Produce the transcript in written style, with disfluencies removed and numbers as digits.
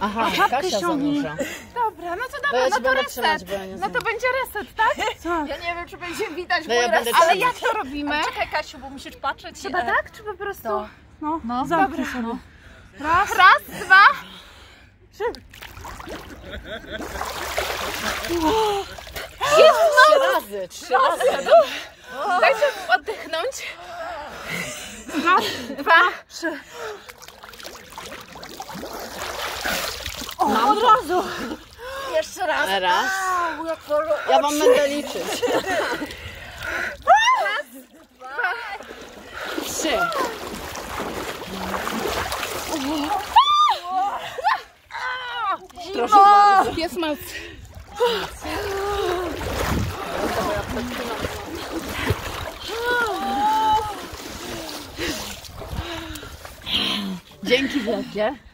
Aha, Kasia zanurza. Dobra, no to dobra, no to reset. No to będzie reset, tak? Ja nie wiem, czy będzie widać, bo ale jak to robimy? Czekaj, Kasiu, bo musisz patrzeć. Trzeba tak, czy po prostu? No, dobra. Raz, dwa. Trzy razy. Dajcie oddychnąć. Raz, dwa, trzy. O, od razu! Jeszcze raz! Raz. Ja wam będę liczyć. Raz, dwa, trzy. Proszę bardzo, pies ma... Dzięki wielkie.